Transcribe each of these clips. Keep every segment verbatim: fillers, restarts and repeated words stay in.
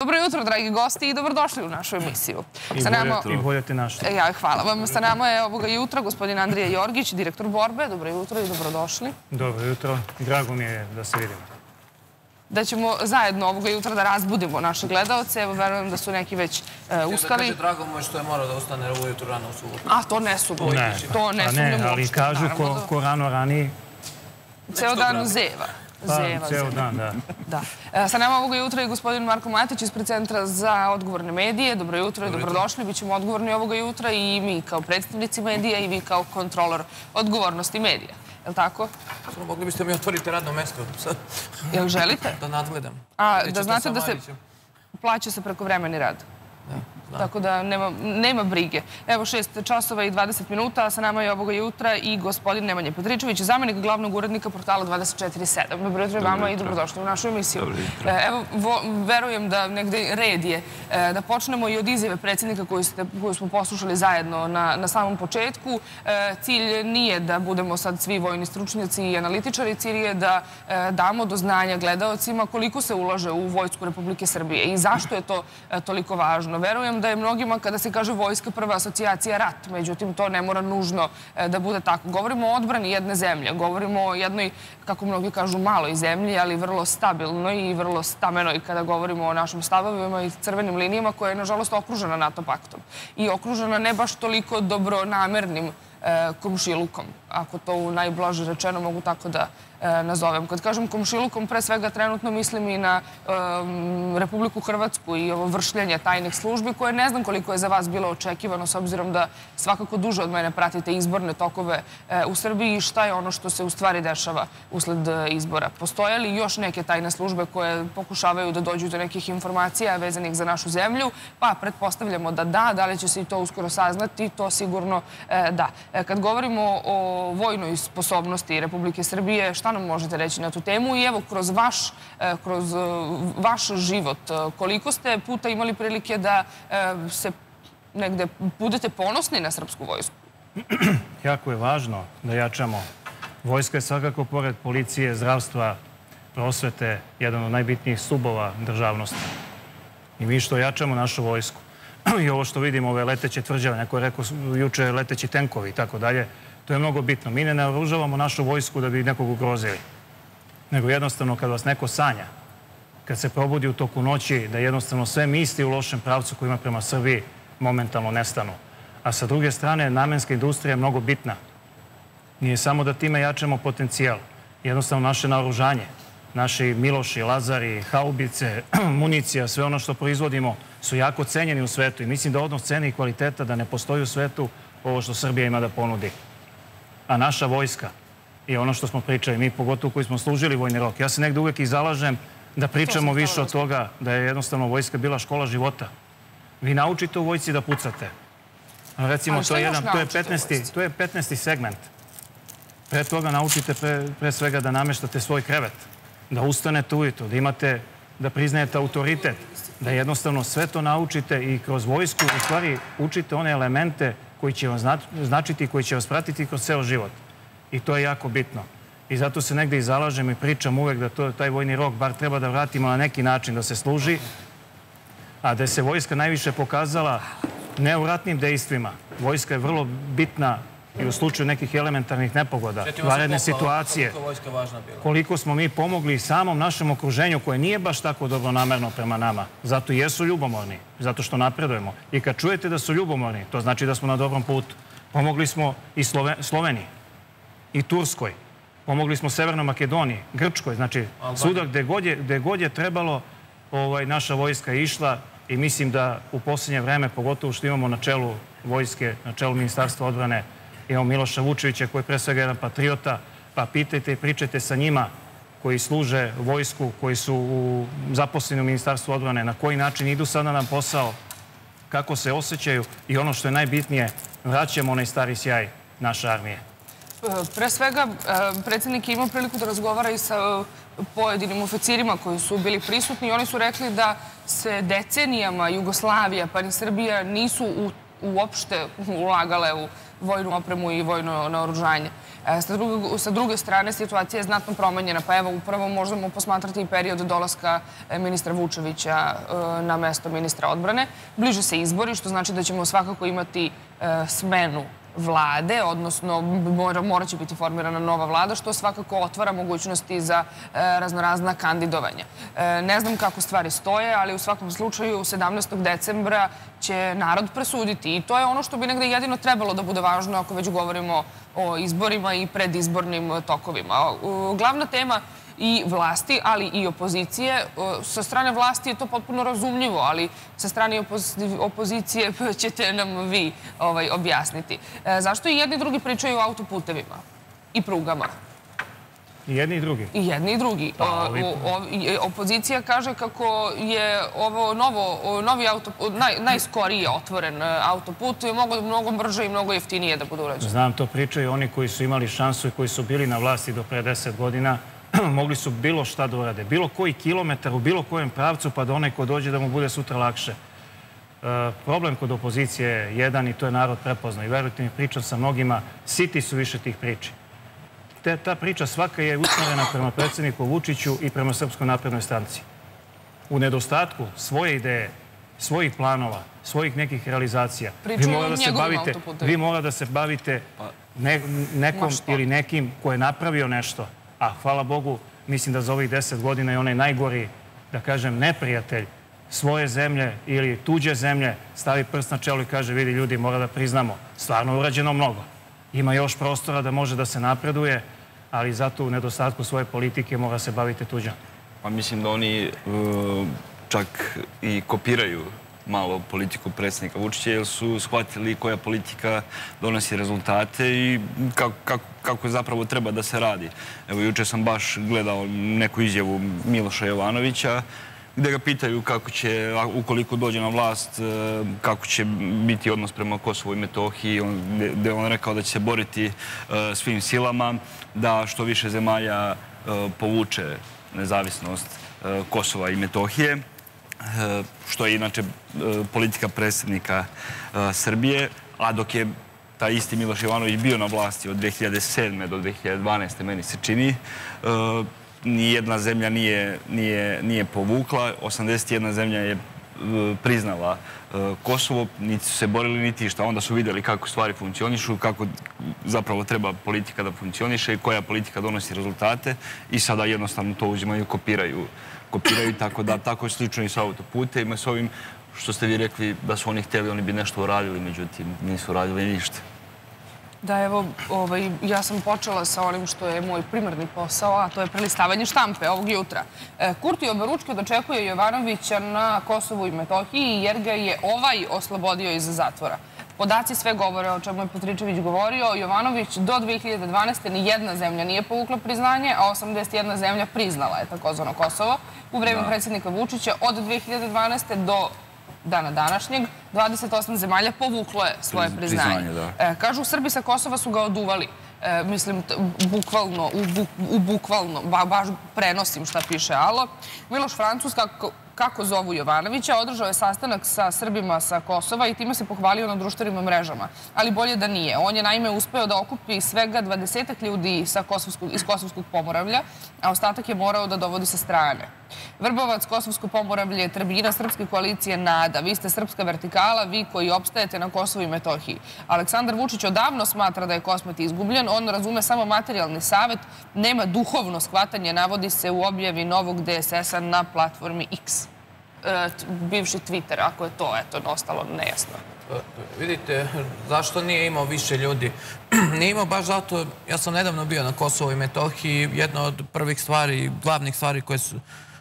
Dobro jutro, dragi gosti, i dobrodošli u našu emisiju. I bolje te našli. Hvala vam. Sa nama je ovoga jutra gospodin Andrija Jorgić, direktor borbe. Dobro jutro i dobrodošli. Dobro jutro. Drago mi je da se vidimo. Da ćemo zajedno ovoga jutra da razbudimo naše gledalce. Evo, verujem da su neki već uskali. Htio da kaže, drago mu je što je morao da ostane ovo jutro rano u subotu. A, to ne su bolje. Ne, ali kažu ko rano rani... Ceo dan uzeva. Pa, ceo dan, da. Sa nama ovoga jutra je gospodin Marko Matić ispred Centra za odgovorne medije. Dobro jutro i dobrodošli. Bićemo odgovorni ovoga jutra i mi kao predstavnici medija i vi kao kontrolor odgovornosti medija. Je li tako? Mogli biste mi otvoriti radno mesto. Je li želite? Da nadgledam. A, da znate da se plaća se prekovremeni rad. Tako da nema brige. Evo šest časova i dvadeset minuta, sa nama je ovoga jutra i gospodin Nemanja Petričević, zamjenik glavnog urednika portala dvadeset četiri sedam. Dobro jutro vama i dobrodošli u našu emisiju. Evo, verujem da negde red je da počnemo i od izjave predsjednika koju smo poslušali zajedno na samom početku. Cilj nije da budemo sad svi vojni stručnjaci i analitičari, cilj je da damo do znanja gledaocima koliko se ulaže u Vojsku Republike Srbije i zašto je to toliko važno. Verujem da je mnogima, kada se kaže vojska, prva asocijacija rat. Međutim, to ne mora nužno da bude tako. Govorimo o odbrani jedne zemlje. Govorimo o jednoj, kako mnogi kažu, maloj zemlji, ali vrlo stabilnoj i vrlo stamenoj kada govorimo o našim stavovima i crvenim linijama koja je, nažalost, okružena NATO paktom. I okružena ne baš toliko dobronamernim komšilukom, ako to u najblaže rečeno mogu tako da nazovem. Kad kažem komšilukom, pre svega trenutno mislim i na Republiku Hrvatsku i ovo vršljenje tajnih službi, koje ne znam koliko je za vas bilo očekivano, s obzirom da svakako duže od mene pratite izborne tokove u Srbiji i šta je ono što se u stvari dešava usled izbora. Postoje li još neke tajne službe koje pokušavaju da dođu do nekih informacija vezanih za našu zemlju? Pa, pretpostavljamo da da, da li će se i to uskoro saznati, to sigurno da. Kad govorimo o vojnoj sposobnosti Republike Srbije, šta nam možete reći na tu temu? I evo, kroz vaš, kroz vaš život, koliko ste puta imali prilike da se negde budete ponosni na srpsku vojsku? Jako je važno da jačamo. Vojska je svakako, pored policije, zdravstva, prosvete, jedan od najbitnijih stubova državnosti. I mi što jačamo našu vojsku. I ovo što vidimo, ove leteće tvrđave, neko je rekao juče leteći tenkovi i tako dalje, to je mnogo bitno. Mi ne naoružavamo našu vojsku da bi nekog ugrozili, nego jednostavno kad vas neko sanja, kad se probudi u toku noći, da jednostavno sve misli u lošem pravcu koji ima prema Srbiji momentalno nestanu. A sa druge strane, namenska industrija je mnogo bitna. Nije samo da time jačamo potencijal, jednostavno naše naoružanje, naši Miloši, Lazari, haubice, municija, sve ono što proizvodimo su jako cenjeni u svetu i mislim da odnos cene i kvaliteta da ne postoji u svetu ovo što Srbija ima da ponudi. A naša vojska je ono što smo pričali, mi pogotovo koji smo služili vojni rok. Ja se negdje uvijek i zalažem da pričamo više od toga da je jednostavno vojska bila škola života. Vi naučite u vojsci da pucate. Recimo, to je petnaesti segment. Pre toga naučite pre svega da nameštate svoj krevet, da ustanete ujutro, da imate, da priznajete autoritet, da jednostavno sve to naučite i kroz vojsku u stvari učite one elemente koji će vam značiti i koji će vas pratiti kroz ceo život. I to je jako bitno. I zato se negdje i zalažem i pričam uvek da taj vojni rok bar treba da vratimo na neki način da se služi, a da se vojska najviše pokazala ne u ratnim dejstvima. Vojska je vrlo bitna i u slučaju nekih elementarnih nepogoda, vanredne situacije, koliko smo mi pomogli samom našem okruženju koje nije baš tako dobronamerno prema nama. Zato i jesu ljubomorni, zato što napredujemo. I kad čujete da su ljubomorni, to znači da smo na dobrom putu. Pomogli smo i Sloveniji, i Turskoj, pomogli smo Severnoj Makedoniji, Grčkoj, znači svuda gde god je trebalo naša vojska išla i mislim da u posljednje vreme, pogotovo što imamo na čelu vojske, na čelu Ministarstva odbrane, imamo Miloša Vučevića koji je pre svega jedan patriota, pa pitajte i pričajte sa njima koji služe vojsku, koji su zaposleni u Ministarstvu odbrane, na koji način idu sada na posao, kako se osjećaju i ono što je najbitnije, vraćamo onaj stari sjaj naše armije. Pre svega, predsjednik je imao priliku da razgovara i sa pojedinim oficirima koji su bili prisutni i oni su rekli da se decenijama Jugoslavija pa ni Srbija nisu uopšte ulagale u vojnu opremu i vojno naoružanje. Sa druge strane, situacija je znatno promenjena, pa evo, upravo možemo posmatrati i period dolaska ministra Vučevića na mesto ministra odbrane. Bliže se izbori, što znači da ćemo svakako imati smenu vlade, odnosno morat će biti formirana nova vlada, što svakako otvara mogućnosti za raznorazna kandidovanja. Ne znam kako stvari stoje, ali u svakom slučaju sedamnaestog decembra će narod presuditi i to je ono što bi negde jedino trebalo da bude važno ako već govorimo o izborima i predizbornim tokovima. Glavna tema i vlasti, ali i opozicije. Sa strane vlasti je to potpuno razumljivo, ali sa strane opozicije ćete nam vi objasniti. Zašto i jedni i drugi pričaju o autoputevima i prugama? I jedni i drugi. I jedni i drugi. Opozicija kaže kako je ovo novi autoput, najskorije otvoren autoput, je mogao mnogo brže i mnogo jeftinije da bude urađen. Znam, to pričaju oni koji su imali šansu i koji su bili na vlasti do pre deset godina, mogli su bilo šta da urade, bilo koji kilometar u bilo kojem pravcu, pa da onaj ko dođe da mu bude sutra lakše. Problem kod opozicije je jedan i to je narod prepoznao. I verujte mi, pričam sa mnogima, siti su više tih priči. Ta priča svaka je usmerena prema predsjedniku Vučiću i prema Srpskoj naprednoj stranci. U nedostatku svoje ideje, svojih planova, svojih nekih realizacija, vi mora da se bavite nekom ili nekim ko je napravio nešto. A hvala Bogu, mislim da za ovih deset godina je onaj najgori, da kažem, neprijatelj svoje zemlje ili tuđe zemlje, stavi prst na čelo i kaže, vidi ljudi, mora da priznamo, stvarno je urađeno mnogo. Ima još prostora da može da se napreduje, ali zato u nedostatku svoje politike mora se baviti tuđa. Pa mislim da oni čak i kopiraju malo politiku predsjednika Vučića, jer su shvatili koja politika donosi rezultate i kako zapravo treba da se radi. Evo, juče sam baš gledao neku izjavu Miloša Jovanovića, gde ga pitaju kako će, ukoliko dođe na vlast, kako će biti odnos prema Kosovo i Metohiji, gde on rekao da će se boriti svim silama, da što više zemalja povuče nezavisnost Kosova i Metohije, što je inače politika predsjednika Srbije, a dok je taj isti Miloš Jovanović bio na vlasti od dve hiljade sedme. do dve hiljade dvanaeste. meni se čini, nijedna zemlja nije povukla, osamdeset jedna zemlja je priznala Kosovo, niti su se borili niti šta, onda su vidjeli kako stvari funkcionišu, kako zapravo treba politika da funkcioniše i koja politika donosi rezultate i sada jednostavno to uzimaju i kopiraju. kopiraju tako da, tako je slično i sa autoputevima, s ovim što ste vi rekli da su oni htjeli, oni bi nešto uradili, međutim nisu uradili ništa. Da, evo, ja sam počela sa onim što je moj primarni posao, a to je prelistavanje štampe ovog jutra. Kurti oberučke dočekuje Jovanovića na Kosovu i Metohiji jer ga je ovaj oslobodio iz zatvora. Podaci sve govore o čemu je Petričević govorio. Jovanović do dve hiljade dvanaeste. nijedna zemlja nije povukla priznanje, a osamdeset jedna zemlja priznala je takozvano Kosovo. U vreme predsjednika Vučića od dve hiljade dvanaeste. do dana današnjeg, dvadeset osam zemalja povuklo je svoje priznanje. Kažu, Srbi sa Kosova su ga oduvali. Mislim, bukvalno, u bukvalno, baš prenosim šta piše Alo. Miloš Francuska, kako zovu Jovanovića, održao je sastanak sa Srbima sa Kosova i time se pohvalio na društvenim mrežama. Ali bolje da nije. On je naime uspeo da okupi svega dvadesetak ljudi iz Kosovskog Pomoravlja, a ostatak je morao da dovodi sa strane. Vrbovac, Kosovsko Pomoravlje je tribina srpske koalicije NADA. Vi ste srpska vertikala, vi koji opstajete na Kosovu i Metohiji. Aleksandar Vučić odavno smatra da je Kosmet izgubljen. On razume samo materijalni savjet, nema duhovno shvatanje, navodi se u objavi novog D S S-a na platformi X. Bivši Twitter, ako je to, eto, ostalo nejasno. Vidite, zašto nije imao više ljudi? Nije imao baš zato, ja sam nedavno bio na Kosovo i Metohiji, jedna od prvih stvari, glavnih stvari koje su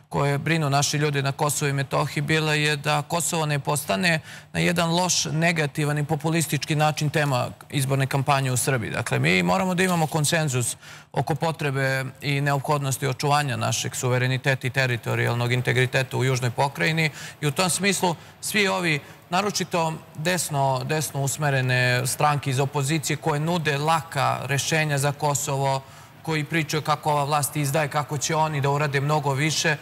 koje brinu naši ljudi na Kosovo i Metohiji, bila je da Kosovo ne postane na jedan loš, negativan i populistički način tema izborne kampanje u Srbiji. Dakle, mi moramo da imamo konsenzus oko potrebe i neophodnosti očuvanja našeg suvereniteta i teritorijalnog integriteta u južnoj pokrajini i u tom smislu svi ovi, naročito desno usmerene stranke iz opozicije koje nude laka rešenja za Kosovo, koji pričaju kako ova vlast izdaje, kako će oni da urade mnogo više,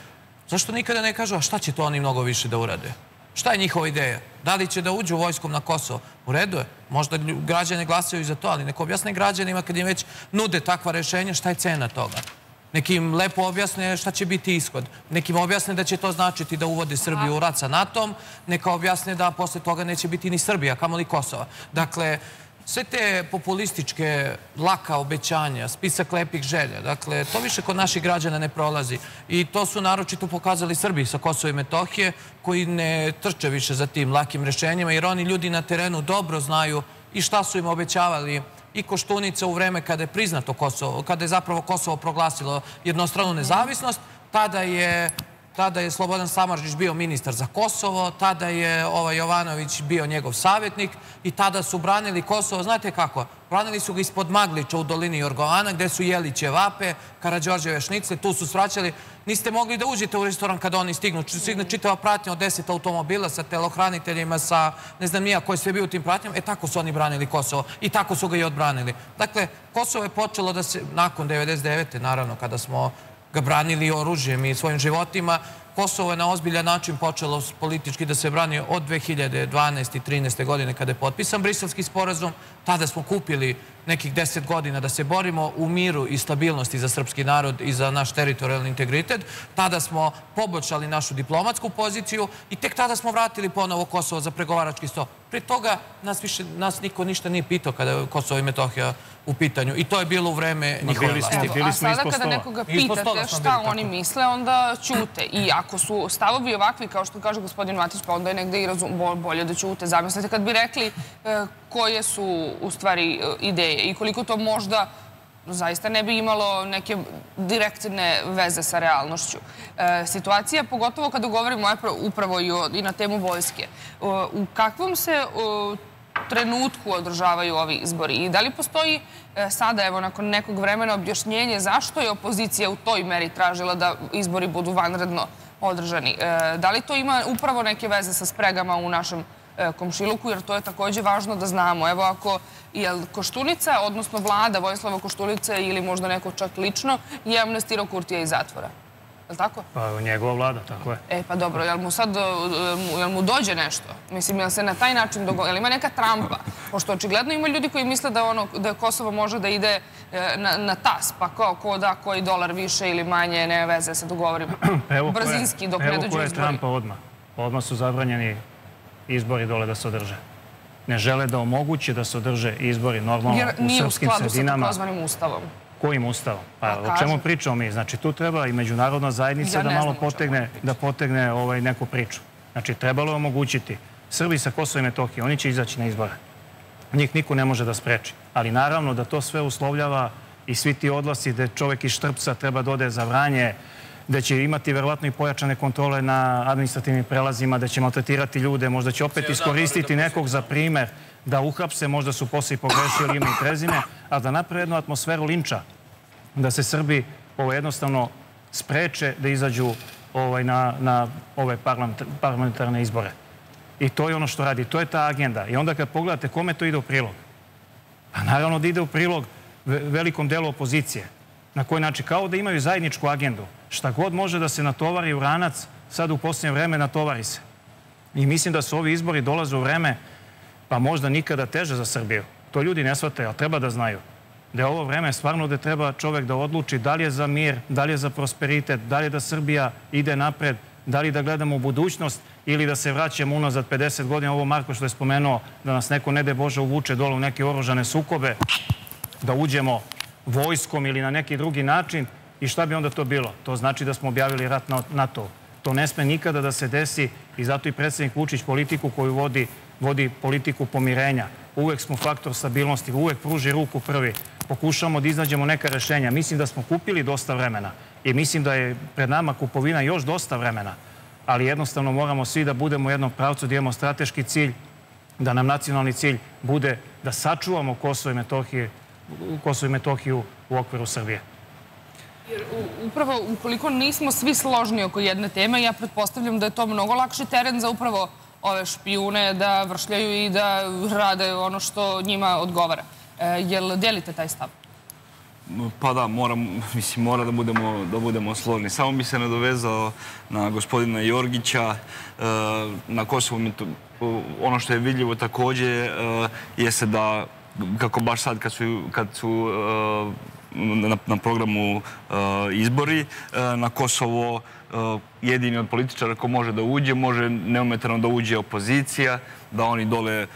zašto nikada ne kažu, a šta će to oni mnogo više da urade? Šta je njihova ideja? Da li će da uđu vojskom na Kosovo? U redu je. Možda građane glasaju i za to, ali neko objasne građanima kad im već nude takva rešenja, šta je cena toga? Nekim lepo objasne šta će biti ishod. Nekim objasne da će to značiti da uvode Srbiju u rat sa NATO-om. Neka objasne da posle toga neće biti ni Srbija, kamoli Kosova. Dakle, sve te populističke laka obećanja, spisak lepih želja, dakle, to više kod naših građana ne prolazi. I to su naročito pokazali Srbi sa Kosova i Metohije, koji ne trče više za tim lakim rešenjima, jer oni ljudi na terenu dobro znaju i šta su im obećavali i Koštunica u vreme kada je priznato Kosovo, kada je zapravo Kosovo proglasilo jednostranu nezavisnost, tada je... Tada je Slobodan Samaržić bio ministar za Kosovo, tada je Jovanović bio njegov savjetnik i tada su branili Kosovo, znate kako? Branili su ga ispod Maglića u dolini Jorgovana, gde su jeli ćevape, Karađorđeve šnicle, tu su svraćali. Niste mogli da uđete u restoran kada oni stignu. Stignu čitava pratnja od deset automobila sa telohraniteljima, sa ne znam nija koji sve bio u tim pratnjama. E tako su oni branili Kosovo i tako su ga i odbranili. Dakle, Kosovo je počelo da se, nakon devedeset devete naravno, kada smo ga branili oružjem i svojim životima. Kosovo je na ozbiljan način počelo politički da se brani od dve hiljade dvanaeste i trinaeste godine kada je potpisan Briselski sporazum. Tada smo kupili nekih deset godina da se borimo u miru i stabilnosti za srpski narod i za naš teritorijalni integritet. Tada smo poboljšali našu diplomatsku poziciju i tek tada smo vratili ponovo Kosovo za pregovarački sto. Pre toga nas više, nas niko ništa nije pitao kada je Kosovo i Metohija u pitanju. I to je bilo u vreme njihove vlasti. A sada kada nekoga pitate šta oni misle, onda ćute. I ako su stavovi ovakvi, kao što kaže gospodin Matić, pa onda je negde i bolje da ćute. Zamislite kad bi rekli koje su u stvari ideje i koliko to možda zaista ne bi imalo neke direktne veze sa realnošću. Situacija, pogotovo kada govorimo upravo i na temu vojske, u kakvom se trenutku održavaju ovi izbori i da li postoji sada, evo, nakon nekog vremena objašnjenje zašto je opozicija u toj meri tražila da izbori budu vanredno održani? Da li to ima upravo neke veze sa spregama u našem komšiluku, jer to je također važno da znamo. Evo, ako je Koštunica, odnosno vlada Vojislava Koštunice ili možda neko čak lično, je amnestirao Kurtija iz zatvora. Je li tako? Pa njegova vlada, tako je. E, pa dobro, je li mu sad, je li mu dođe nešto? Mislim, je li se na taj način dogodilo? Je li ima neka trampa? Pošto očigledno ima ljudi koji misle da Kosovo može da ide na tas, pa ko da koji dolar više ili manje, ne veze, se dogovorimo. Brzinski, dok ne dođu izbori. Evo ko je trampa odmah. Odmah su zabranjeni izbori dole da se održe. Ne žele da omoguće da se održe izbori normalno u srpskim sredinama. Jer nije u skladu sa takozvanim ustavom. Kojim ustavom? Pa o čemu pričamo mi? Znači tu treba i međunarodna zajednica da malo potegne, da potegne neku priču. Znači trebalo je omogućiti. Srbi sa Kosova i Metohije, oni će izaći na izbore. Njih niko ne može da spreči. Ali naravno da to sve uslovljava i svi ti odlasi gde čovek iz Štrpca treba da ode za Vranje, da će imati verovatno i pojačane kontrole na administrativnim prelazima, da će maltretirati ljude, možda će opet iskoristiti nekog za primer, da uhapse, možda su posle i pogrešili ime i prezime, a da naprave jednu atmosferu linča, da se Srbi jednostavno spreče da izađu na ove parlamentarne izbore. I to je ono što radi, to je ta agenda. I onda kad pogledate kome to ide u prilog, pa naravno da ide u prilog velikom delu opozicije, na koji način kao da imaju zajedničku agendu. Šta god može da se natovari u ranac, sad u posljednje vreme natovari se. I mislim da su ovi izbori dolaze u vreme, pa možda nikada teže za Srbiju. To ljudi ne shvate, ali treba da znaju. Da je ovo vreme stvarno gde treba čovek da odluči da li je za mir, da li je za prosperitet, da li je da Srbija ide napred, da li da gledamo u budućnost ili da se vraćamo unazad pedeset godina. Ovo Marko što je spomenuo, da nas neko ne daj Bože uvuče dole u neke oružane sukobe, da uđemo vojskom ili na neki drugi način. I šta bi onda to bilo? To znači da smo objavili rat NATO-u. To ne sme nikada da se desi i zato i predsjednik Vučić politiku koju vodi, vodi politiku pomirenja. Uvek smo faktor stabilnosti, uvek pruži ruku prvi. Pokušamo da iznađemo neka rešenja. Mislim da smo kupili dosta vremena i mislim da je pred nama kupovina još dosta vremena. Ali jednostavno moramo svi da budemo u jednom pravcu, da imamo strateški cilj, da nam nacionalni cilj bude da sačuvamo Kosovo i Metohiju, Kosovo i Metohiju u okviru Srbije. Jer upravo ukoliko nismo svi složni oko jedne teme, ja pretpostavljam da je to mnogo lakši teren za upravo ove špijune da vršljaju i da rade ono što njima odgovara. Jel delite taj stav? Pa da, mora da budemo složni. Samo bi se nadovezao na gospodina Jorgića. Na Kosovu ono što je vidljivo također jeste da, kako baš sad kad su na programu izbori, na Kosovo jedini od političara ko može da uđe, može neometano da uđe opozicija, da oni dole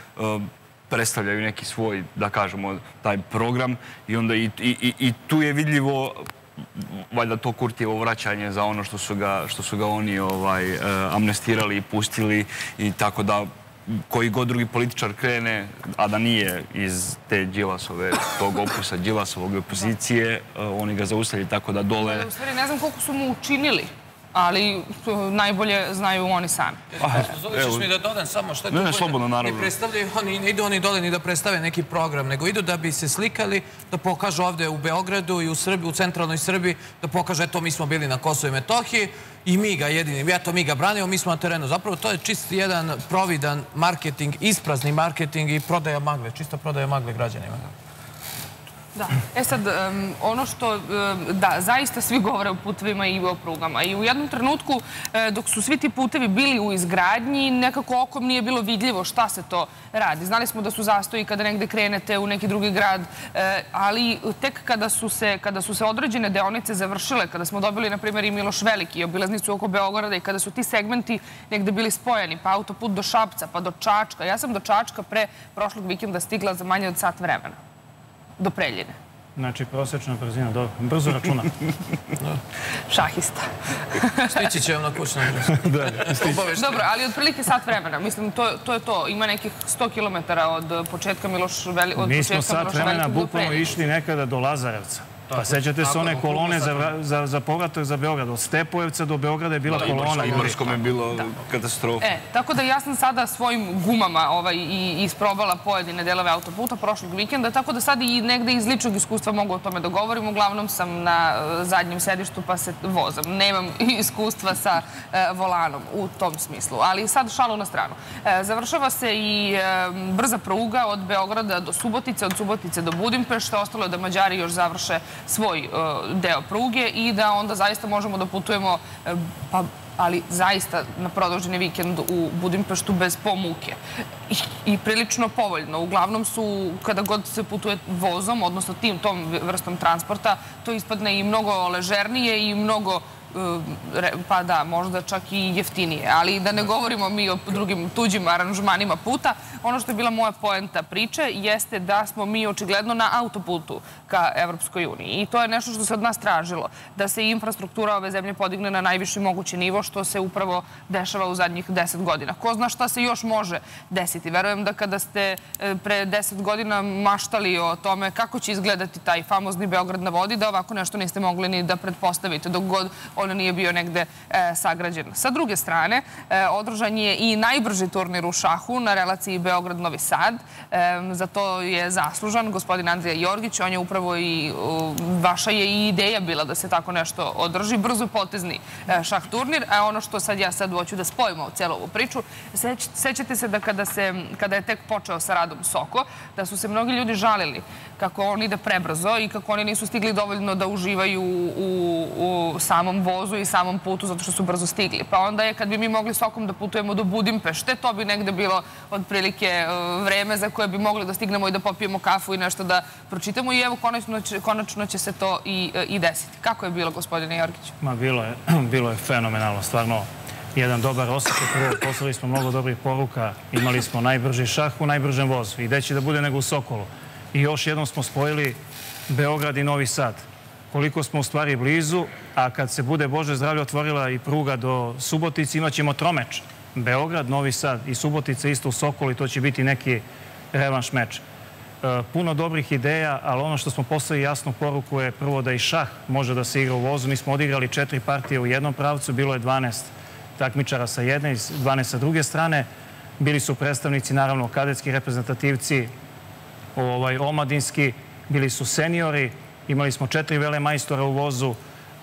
predstavljaju neki svoj, da kažemo, taj program i onda i tu je vidljivo valjda to Kurtijevo vraćanje za ono što su ga oni amnestirali i pustili i tako da koji god drugi političar krene, a da nije iz te Đilasove, tog opusa Đilasovog opozicije, oni ga zaustavljaju tako da dole... U stvari, ne znam koliko su mu učinili, ali najbolje znaju oni sami. Zoličeš mi da dodam samo što... Ne, ne, slobodno, naravno. Ne idu oni dole ni da predstave neki program, nego idu da bi se slikali, da pokažu ovdje u Beogradu i u centralnoj Srbiji, da pokažu, eto, mi smo bili na Kosovo i Metohiji, i mi ga jedini, eto mi ga branimo, mi smo na terenu. Zapravo to je čist jedan providan marketing, isprazni marketing i prodaja magle, čista prodaja magle građanima. Da, e sad, ono što, da, zaista svi govore o putevima i o prugama. I u jednom trenutku, dok su svi ti putevi bili u izgradnji, nekako okom nije bilo vidljivo šta se to radi. Znali smo da su zastoji kada negde krenete u neki drugi grad, ali tek kada su se određene deonice završile, kada smo dobili, na primjer, i Miloš Veliki, obilaznicu oko Beograda i kada su ti segmenti negde bili spojeni, pa autoput do Šapca, pa do Čačka. Ja sam do Čačka pre prošlog vikenda stigla za manje od sat vremena. Do Preljine. Znači, prosječna brzina, dobro. Brzo računa. Šahista. Stići će vam na kućnom brzo. Dobro, ali otprilike sat vremena. Mislim, to je to. Ima nekih sto kilometara od početka Miloš Velikog do Preljine. Mi smo sat vremena bukvalno išli nekada do Lazarevca. Pa sećate se one kolone za povratak za Beograd. Od Stepojevca do Beograda je bila kolona. I Imorskom je bilo katastrofa. Tako da ja sam sada svojim gumama isprobala pojedine delove autoputa prošlog vikenda, tako da sad i negde iz ličnog iskustva mogu o tome da govorim. Uglavnom sam na zadnjem sedištu pa se vozam. Nemam iskustva sa volanom u tom smislu. Ali sad šalu na stranu. Završava se i brza pruga od Beograda do Subotice, od Subotice do Budimpešte. Ostalo je da Mađari još završe svoj deo pruge i da onda zaista možemo da putujemo, ali zaista na produženi vikend u Budimpeštu bez pomuke. I prilično povoljno. Uglavnom su, kada god se putuje vozom, odnosno tim tom vrstom transporta, to ispadne i mnogo ležernije i mnogo, pa da, možda čak i jeftinije. Ali da ne govorimo mi o drugim tuđim aranžmanima puta, ono što je bila moja poenta priče jeste da smo mi očigledno na autoputu ka Evropskoj uniji. I to je nešto što se od nas tražilo. Da se infrastruktura ove zemlje podigne na najviši mogući nivo, što se upravo dešava u zadnjih deset godina. Ko zna šta se još može desiti? Verujem da kada ste pre deset godina maštali o tome kako će izgledati taj famozni Beograd na vodi, da ovako nešto niste mogli ni da pretpostavite dok god ono nije bio negde sagrađen. Sa druge strane, održan je i najbrži turnir u šahu na relaciji Beograd-Novi Sad. Za to je zaslužan gospodin Andrija Jorgić. On je upravo i vaša je i ideja bila da se tako nešto održi. Brzo potezni šah turnir. A ono što sad ja sad hoću da spojimo u celu ovu priču, sećate se da kada je tek počeo sa radom Soko, da su se mnogi ljudi žalili kako on ide prebrzo i kako oni nisu stigli dovoljno da uživaju u samom vozu i samom putu zato što su brzo stigli. Pa onda je kad bi mi mogli Sokom da putujemo do Budimpešte, to bi negde bilo otprilike vreme za koje bi mogli da stignemo i da popijemo kafu i nešto da pročitamo i evo konačno će se to i desiti. Kako je bilo, gospodine Jorgiću? Ma bilo je fenomenalno, stvarno. Jedan dobar osjećaj, prvo poslali smo mnogo dobrih poruka, imali smo najbrži šah u najbržem vozu i gde će da bude nego u Sokolu. I još jednom smo spojili Beograd i Novi Sad. Koliko smo u stvari blizu, a kad se bude, Bože zdravlje, otvorila i pruga do Subotice, imat ćemo tromeč. Beograd, Novi Sad i Subotica isto u Sokoli, to će biti neki revanš meč. Puno dobrih ideja, ali ono što smo poslali jasnu poruku je prvo da i šah može da se igra u vozu. Mi smo odigrali četiri partije u jednom pravcu, bilo je dvanaest takmičara sa jedne i dvanaest sa druge strane. Bili su predstavnici, naravno, kadetski reprezentativci, omladinski, bili su seniori, imali smo četiri vele majstora u vozu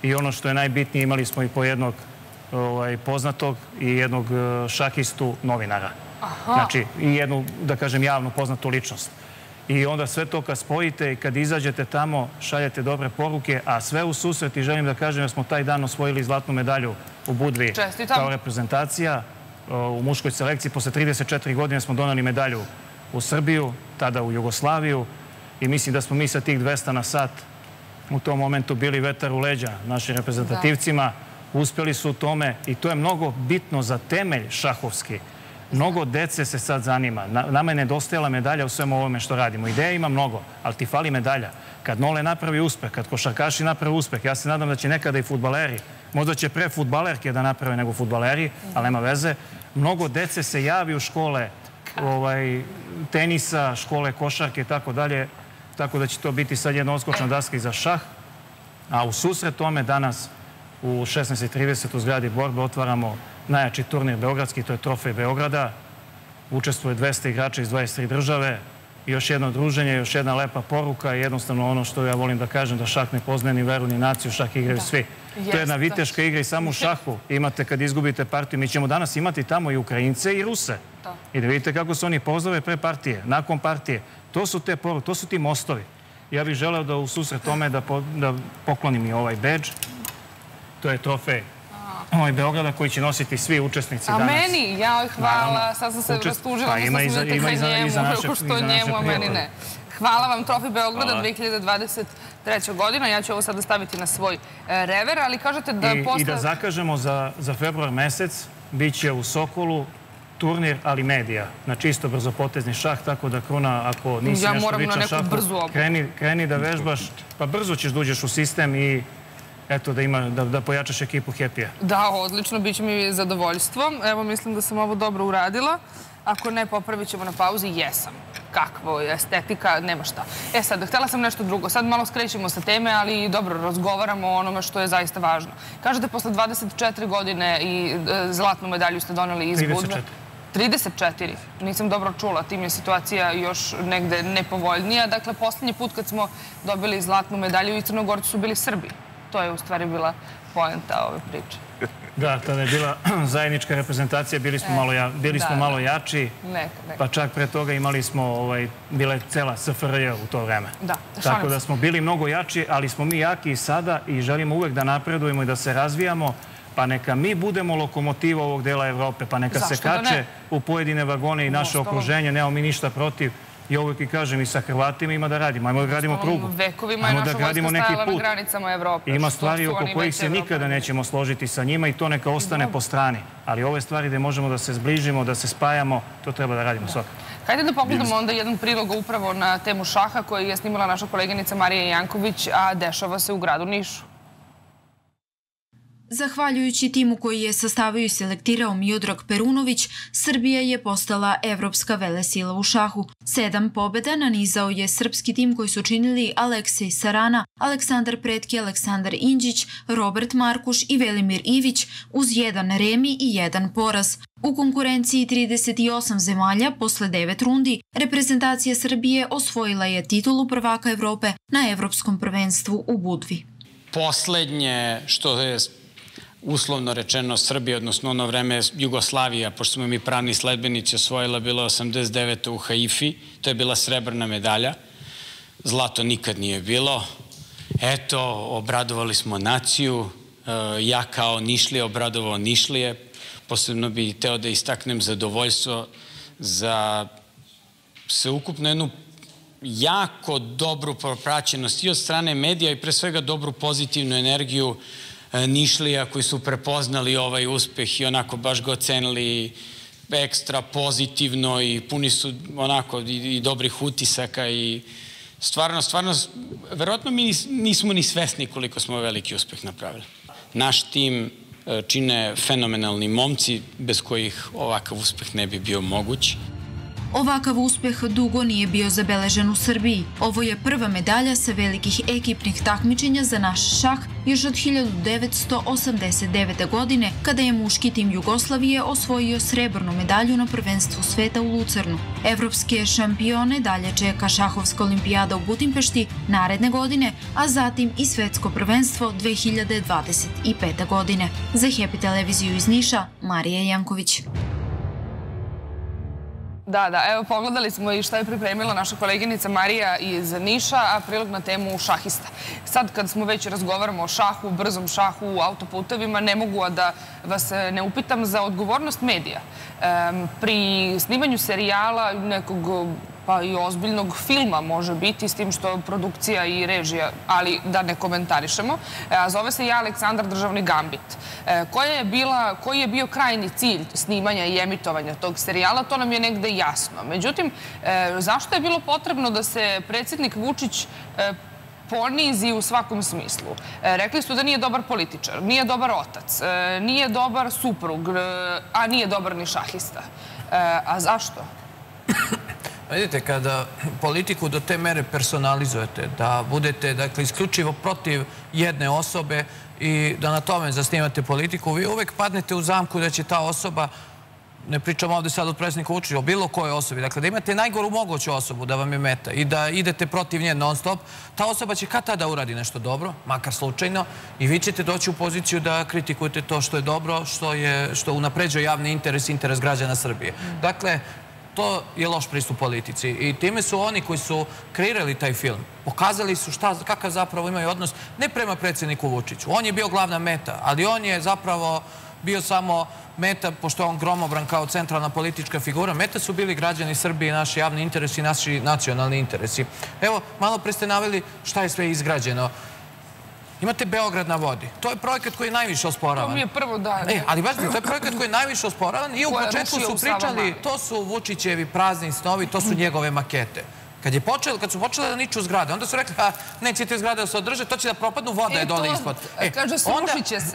i ono što je najbitnije, imali smo i po jednog poznatog i jednog šahistu novinara. Znači, i jednu, da kažem, javno poznatu ličnost. I onda sve to kad spojite i kad izađete tamo, šaljete dobre poruke, a sve u susret, i želim da kažem da smo taj dan osvojili zlatnu medalju u Budvi kao reprezentacija. U muškoj selekciji posle trideset četiri godine smo donali medalju u Srbiju, tada u Jugoslaviju, i mislim da smo mi sa tih dvesta na sat u tom momentu bili vetar u leđa našim reprezentativcima. Uspjeli su u tome i to je mnogo bitno za temelj šahovski. Mnogo dece se sad zanima. Nama je nedostajala medalja u svemu ovome što radimo. Ideja ima mnogo, ali ti fali medalja. Kad Nole napravi uspeh, kad košarkaši napravi uspeh, ja se nadam da će nekada i fudbaleri, možda će pre fudbalerke da naprave nego fudbaleri, ali nema veze. Mnogo dece se javi u škole tenisa, škole košarke i tako dalje, tako da će to biti sad jedna odskočna daska i za šah. A u susret tome danas u šesnaest i trideset u zgradi borbe otvaramo najjači turnir beogradski, to je Trofej Beograda. Učestvuje dvesta igrača iz dvadeset tri države. Još jedno druženje, još jedna lepa poruka i jednostavno ono što ja volim da kažem, da šah ne poznaje ni veru ni naciju, šah igraju svi. To je jedna viteška igra i samo u šahu imate kad izgubite partiju. Mi ćemo danas imati tamo i Ukrajince i Ruse. I da vidite kako se oni pozdrave pre partije, nakon partije. To su te poruke, to su ti mostovi. Ja bih želeo da u susret tome da poklonim i ovaj bedž. To je Trofej Beograda koji će nositi svi učesnici danas. A meni? Jao, hvala. Sad sam se rastužila. Pa ima i za naše prijatelje. Hvala vam, Trofej Beograda dve hiljade dvadeset treće godina. Ja ću ovo sada staviti na svoj rever, ali kažete da posle... I da zakažemo za februar mesec bit će u Sokolu turnir, ali medija. Znači isto brzopotezni šah, tako da Kruna, ako nisi nešto vičan šahu, kreni da vežbaš, pa brzo ćeš da uđeš u sistem i eto, da ima, da pojačaš ekipu Happy-a. Da, odlično, bit će mi zadovoljstvo. Evo, mislim da sam ovo dobro uradila. Ako ne, popravit ćemo na pauzi. Jesam. Kakvo je estetika, nema šta. E sad, htjela sam nešto drugo. Sad malo skrećemo sa teme, ali dobro, razgovaramo o onome što je zaista važno. Kažete, posle dvadeset četiri godine i zlatnu medalju ste doneli iz Budve. trideset četiri. Nisam dobro čula, tim je situacija još negde nepovoljnija. Dakle, posljednji put kad smo dobili zlatnu medalju i Crnogorci su bili Srbi. To je u stvari bila poenta ove priče. Da, tada je bila zajednička reprezentacija, bili smo malo jači, pa čak pre toga imali smo, bila je cela S F R J u to vreme. Tako da smo bili mnogo jači, ali smo mi jaki i sada i želimo uvek da napredujemo i da se razvijamo, pa neka mi budemo lokomotiva ovog dela Evrope, pa neka se kače u pojedine vagone i naše okruženje, nemamo mi ništa protiv. Ja uvijek i kažem, i sa Hrvatima ima da radimo. Ajmo da gradimo prugu. Vekovima je naša vojska stajala na granicama Evrope. Ima stvari oko kojih se nikada nećemo složiti sa njima i to neka ostane po strani. Ali ove stvari gde možemo da se zbližimo, da se spajamo, to treba da radimo svakako. Hajde da pogledamo onda jedan prilog upravo na temu šaha koju je snimala naša koleginica Marija Janković, a dešava se u gradu Nišu. Zahvaljujući timu koji je sastavio i selektirao Miodrog Perunović, Srbija je postala evropska velesila u šahu. Sedam pobjeda nanizao je srpski tim koji su činili Aleksej Sarana, Aleksandar Pretke, Aleksandar Indžić, Robert Markoš i Velimir Ivić uz jedan remi i jedan poraz. U konkurenciji trideset osam zemalja posle devet rundi reprezentacija Srbije osvojila je titulu prvaka Evrope na Evropskom prvenstvu u Budvi. Poslednje što je uslovno rečeno Srbije, odnosno ono vreme Jugoslavija, pošto smo mi pravni sledbenici, osvojila bila osamdeset devete u Haifi, to je bila srebrna medalja, zlato nikad nije bilo. Eto, obradovali smo naciju, ja kao Nišlije obradovao Nišlije, posebno bih hteo da istaknem zadovoljstvo za sveukupno jednu jako dobru propraćenost i od strane medija i pre svega dobru pozitivnu energiju Nišlija koji su prepoznali ovaj uspeh i onako baš ga ocenili ekstra pozitivno i puni su onako i dobrih utisaka i stvarno, stvarno, verovatno mi nismo ni svesni koliko smo veliki uspeh napravili. Naš tim čine fenomenalni momci bez kojih ovakav uspeh ne bi bio moguć. Ovakav uspeh dugo nije bio zabeležen u Srbiji. Ovo je prva medalja sa velikih ekipnih takmičenja za naš šah još od hiljadu devetsto osamdeset devete godine, kada je muški tim Jugoslavije osvojio srebrnu medalju na prvenstvu sveta u Lucernu. Evropske šampione dalje čeka šahovska olimpijada u Budimpešti naredne godine, a zatim i svetsko prvenstvo dve hiljade dvadeset pete godine. Za Happy televiziju iz Niša, Marija Janković. Da, da. Evo, pogledali smo i šta je pripremila naša koleginica Marija iz Niša, a prilog na temu šahista. Sad, kad smo već razgovaramo o šahu, brzom šahu, autoputovima, ne mogu a da vas ne upitam za odgovornost medija. Pri snimanju serijala nekog, pa i ozbiljnog filma može biti, s tim što produkcija i režija, ali da ne komentarišemo. Zove se ja Aleksandar Državni Gambit. Koji je bio krajnji cilj snimanja i emitovanja tog serijala, to nam je negde jasno. Međutim, zašto je bilo potrebno da se predsjednik Vučić ponizi u svakom smislu? Rekli su da nije dobar političar, nije dobar otac, nije dobar suprug, a nije dobar ni šahista. A zašto? Vidite, kada politiku do te mere personalizujete, da budete isključivo protiv jedne osobe i da na tome zasnimate politiku, vi uvek padnete u zamku da će ta osoba, ne pričam ovdje sad od predsjednika Vučića, o bilo kojoj osobi, dakle da imate najgoru moguću osobu da vam je meta i da idete protiv nje non stop, ta osoba će kad tada uradi nešto dobro, makar slučajno, i vi ćete doći u poziciju da kritikujete to što je dobro, što unapređuje javni interes, interes građana Srbije. Dakle, to je loš pristup politici i time su oni koji su kreirali taj film pokazali su kakav zapravo imaju odnos, ne prema predsjedniku Vučiću. On je bio glavna meta, ali on je zapravo bio samo meta, pošto je on gromobran kao centralna politička figura, meta su bili građani Srbije, naši javni interesi, naši nacionalni interesi. Evo, malo pre ste naveli šta je sve izgrađeno. Imate Beograd na vodi. To je projekat koji je najviše osporavan. To mi je prvo dan. Ali baš, to je projekat koji je najviše osporavan i u početku su pričali, to su Vučićevi prazni snovi, to su njegove makete. Kad su počele da niču zgrade, onda su rekli, neće te zgrade da se održe, to će da propadnu, voda je dole ispod.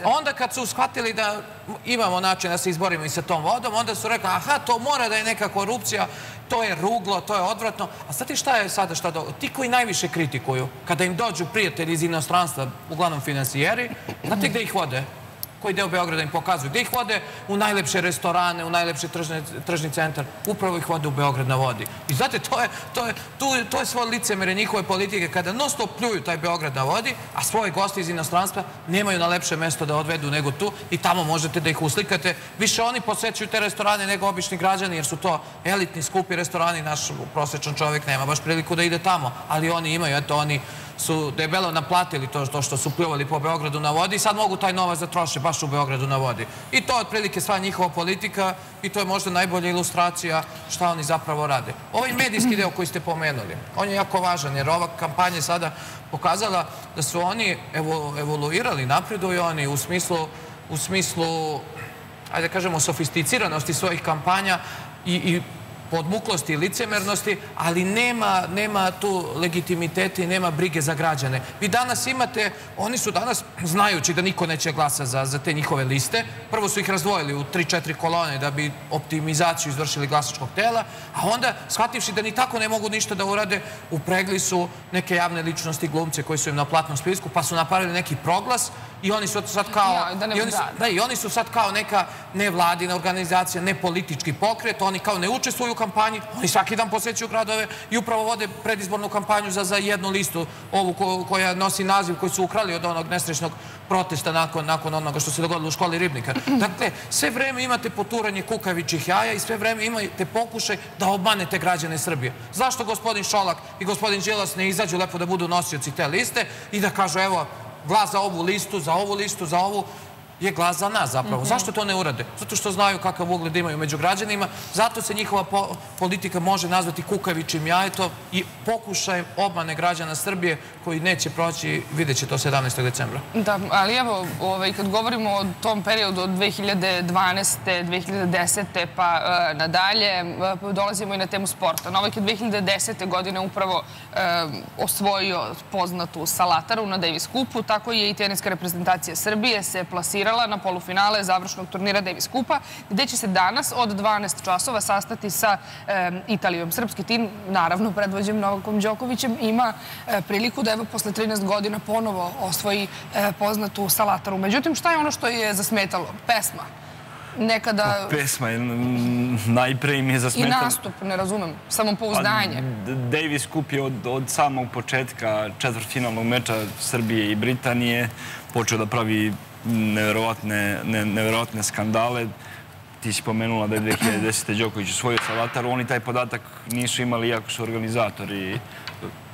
Onda kad su shvatili da imamo način da se izborimo i sa tom vodom, onda su rekli, aha, to mora da je neka korupcija, to je ruglo, to je odvratno. A sad ti šta je sada, šta do... Ti koji najviše kritikuju, kada im dođu prijatelji iz inostranstva, uglavnom finansijeri, znate gde ih vode? Koji deo Beograda im pokazuju? Gde ih vode? U najlepše restorane, u najlepši tržni centar. Upravo ih vode u Beograd na vodi. I znate, to je svoje licemere njihove politike, kada non stop pljuju taj Beograd na vodi, a svoje goste iz inostranstva nemaju na lepše mesto da odvedu nego tu i tamo možete da ih uslikate. Više oni posećuju te restorane nego obični građani, jer su to elitni, skupi restorani. Naš prosječan čovjek nema baš priliku da ide tamo, ali oni imaju, eto, oni su debelo naplatili to što su pljuvali po Beogradu na vodi i sad mogu taj novac da troše baš u Beogradu na vodi. I to je otprilike sva njihova politika i to je možda najbolja ilustracija šta oni zapravo rade. Ovaj medijski deo koji ste pomenuli, on je jako važan jer ova kampanja je sada pokazala da su oni evoluirali, napreduju oni u smislu, u smislu, ajde kažemo, sofisticiranosti svojih kampanja i podmuklosti i licemernosti, ali nema tu legitimitete i nema brige za građane. Vi danas imate, oni su danas, znajući da niko neće glasa za te njihove liste, prvo su ih razdvojili u tri četiri kolone da bi optimizaciju izvršili glasačkog tela, a onda, shvativši da ni tako ne mogu ništa da urade, upregli su neke javne ličnosti, glumce koji su im na platnom spisku, pa su napravili neki proglas i oni su sad kao... Da, i oni su sad kao neka nevladina organizacija, ne politički pokret, oni kao ne učestvuju kampanji, oni svaki dan posećuju gradove i upravo vode predizbornu kampanju za jednu listu, ovu koja nosi naziv koji su ukrali od onog nesrećnog protesta nakon onoga što se dogodilo u školi Ribnika. Dakle, sve vreme imate poturanje kukavičih jaja i sve vreme imate pokušaj da obmanete građane Srbije. Zašto gospodin Šolak i gospodin Đilas ne izađu lepo da budu nosioci te liste i da kažu, evo, glas za ovu listu, za ovu listu, za ovu je glas za nas zapravo. Zašto to ne urade? Zato što znaju kakav ugled imaju među građanima, zato se njihova politika može nazvati kukavičim jajetom i pokušajem obmane građana Srbije koji neće proći, vidjet će to sedamnaestog decembra. Da, ali evo, kad govorimo o tom periodu od dve hiljade dvanaeste, dve hiljade desete pa nadalje, dolazimo i na temu sporta. Novak je dve hiljade desete godine upravo osvojio poznatu salataru na Davis Kupu, tako je i teniska reprezentacija Srbije se plasirala na polufinale završnog turnira Davis Kupa, gdje će se danas od dvanaest časova sastati sa Italijom. Srpski tim, naravno predvođen Novakom Đokovićem, ima priliku da evo posle trinaest godina ponovo osvoji poznatu salataru. Međutim, šta je ono što je zasmetalo? Pesma. Nekada... Pesma je najpre im je zasmetalo. I nastup, ne razumem, samopouzdanje. Davis Kup je od samog početka četvrtfinalnog meča Srbije i Britanije počeo da pravi neverovatne skandale. ti si pomenula da je dve hiljade desete. Đoković osvojio sa Lataru, oni taj podatak nisu imali, iako su organizatori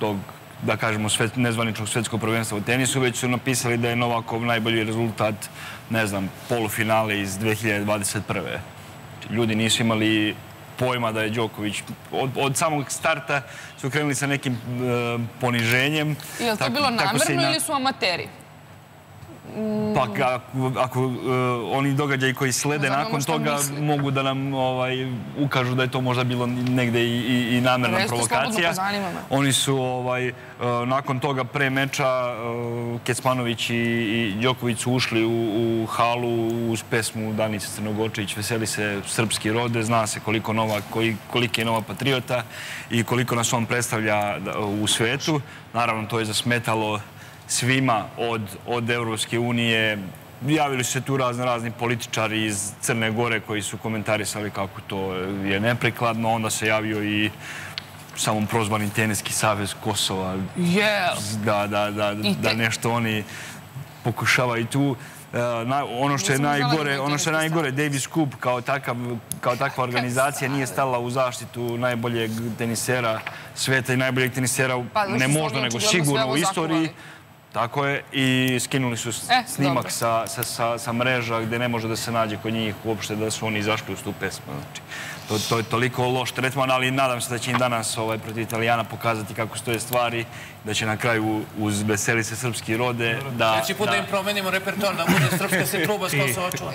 tog, da kažemo, nezvaničnog svetskog prvenstva u tenisu, već su napisali da je Novakov najbolji rezultat, ne znam, polufinale iz dve hiljade dvadeset prve. Ljudi nisu imali pojma da je Đoković. Od samog starta su krenuli sa nekim poniženjem. Je li to bilo namerno ili su amateri? Pa ako oni događaji koji slede nakon toga mogu da nam ukažu da je to možda bilo negde i namerna provokacija. Oni su nakon toga pre meča Kecpanović i Đoković su ušli u halu uz pesmu Danice Crenogočević "Veseli se srpski rode", zna se koliki je Nova patriota i koliko nas on predstavlja u svetu. Naravno, to je zasmetalo svima od Evropske unije. Javili su se tu razni političari iz Crne Gore koji su komentarisali kako to je neprikladno. Onda se javio i samom prozvani Teniski savez Kosova. Da nešto oni pokušavaju tu. Ono što je najgore, Davis Kupa kao takva organizacija nije stala u zaštitu najboljeg tenisera sveta i najboljeg tenisera, ne možda, nego sigurno u istoriji. Tako je, i skinuli su snimak sa mreža gde ne može da se nađe kod njih uopšte da su oni izašli uz tu pesmu. To je toliko loš tretman, ali nadam se da će im danas protiv Italijana pokazati kako stoje stvari, da će na kraju uz "Veseli se srpski rode" da... Znači put da im promenimo repertoar, da bude "Srpska se truba s Kosova čuva".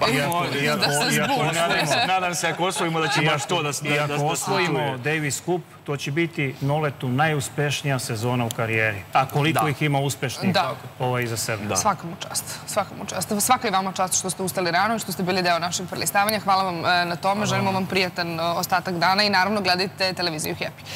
Nadam se ako osvojimo da će baš to da se čuje. I ako osvojimo Davis Kup, to će biti Noletu najuspešnija sezona u karijeri. A koliko ih ima uspešnih iza sebe. Svaka mu čast. Svaka mu čast. Svaka i vama čast što ste ustali rano i što ste bili deo našeg prelistavanja. Hvala vam na tome. Želimo vam prijatan ostatak dana i naravno gledajte televiziju Happy.